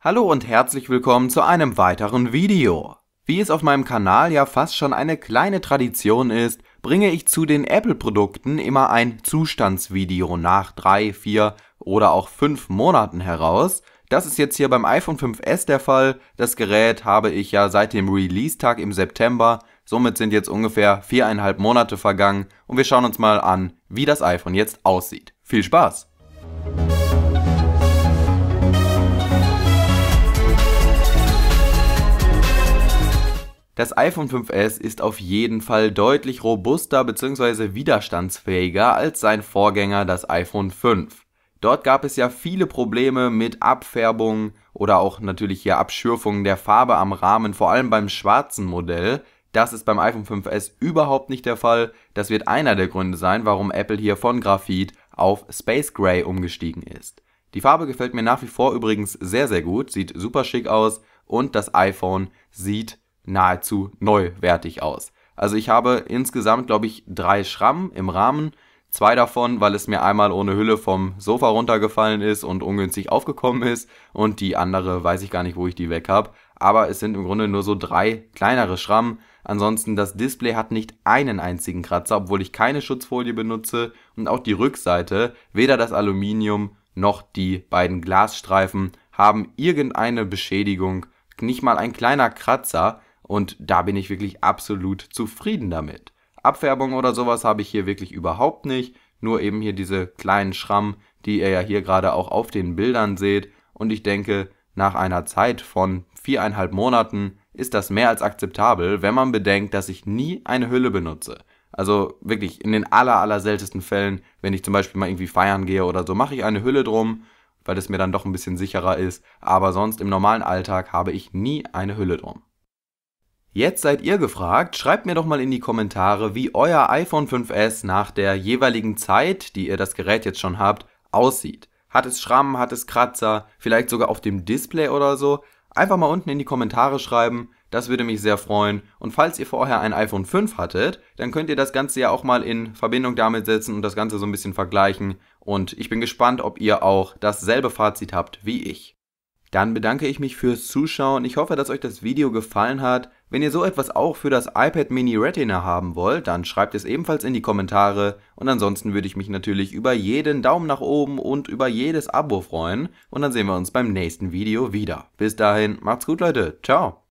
Hallo und herzlich willkommen zu einem weiteren Video. Wie es auf meinem Kanal ja fast schon eine kleine Tradition ist, bringe ich zu den Apple-Produkten immer ein Zustandsvideo nach 3, 4 oder auch 5 Monaten heraus. Das ist jetzt hier beim iPhone 5S der Fall. Das Gerät habe ich ja seit dem Release-Tag im September. Somit sind jetzt ungefähr 4,5 Monate vergangen und wir schauen uns mal an, wie das iPhone jetzt aussieht. Viel Spaß! Das iPhone 5S ist auf jeden Fall deutlich robuster bzw. widerstandsfähiger als sein Vorgänger, das iPhone 5. Dort gab es ja viele Probleme mit Abfärbungen oder auch natürlich hier Abschürfungen der Farbe am Rahmen, vor allem beim schwarzen Modell. Das ist beim iPhone 5S überhaupt nicht der Fall. Das wird einer der Gründe sein, warum Apple hier von Graphit auf Space Gray umgestiegen ist. Die Farbe gefällt mir nach wie vor übrigens sehr, sehr gut, sieht super schick aus und das iPhone sieht nahezu neuwertig aus. Also ich habe insgesamt, glaube ich, 3 Schrammen im Rahmen. 2 davon, weil es mir einmal ohne Hülle vom Sofa runtergefallen ist und ungünstig aufgekommen ist. Und die andere weiß ich gar nicht, wo ich die weg habe. Aber es sind im Grunde nur so 3 kleinere Schrammen. Ansonsten, das Display hat nicht einen einzigen Kratzer, obwohl ich keine Schutzfolie benutze. Und auch die Rückseite, weder das Aluminium noch die beiden Glasstreifen haben irgendeine Beschädigung. Nicht mal ein kleiner Kratzer. Und da bin ich wirklich absolut zufrieden damit. Abfärbung oder sowas habe ich hier wirklich überhaupt nicht. Nur eben hier diese kleinen Schrammen, die ihr ja hier gerade auch auf den Bildern seht. Und ich denke, nach einer Zeit von 4,5 Monaten ist das mehr als akzeptabel, wenn man bedenkt, dass ich nie eine Hülle benutze. Also wirklich in den allerseltensten Fällen, wenn ich zum Beispiel mal irgendwie feiern gehe oder so, mache ich eine Hülle drum, weil es mir dann doch ein bisschen sicherer ist. Aber sonst im normalen Alltag habe ich nie eine Hülle drum. Jetzt seid ihr gefragt, schreibt mir doch mal in die Kommentare, wie euer iPhone 5S nach der jeweiligen Zeit, die ihr das Gerät jetzt schon habt, aussieht. Hat es Schrammen, hat es Kratzer, vielleicht sogar auf dem Display oder so? Einfach mal unten in die Kommentare schreiben, das würde mich sehr freuen. Und falls ihr vorher ein iPhone 5 hattet, dann könnt ihr das Ganze ja auch mal in Verbindung damit setzen und das Ganze so ein bisschen vergleichen. Und ich bin gespannt, ob ihr auch dasselbe Fazit habt wie ich. Dann bedanke ich mich fürs Zuschauen. Ich hoffe, dass euch das Video gefallen hat. Wenn ihr so etwas auch für das iPad Mini Retina haben wollt, dann schreibt es ebenfalls in die Kommentare. Und ansonsten würde ich mich natürlich über jeden Daumen nach oben und über jedes Abo freuen. Und dann sehen wir uns beim nächsten Video wieder. Bis dahin, macht's gut, Leute. Ciao.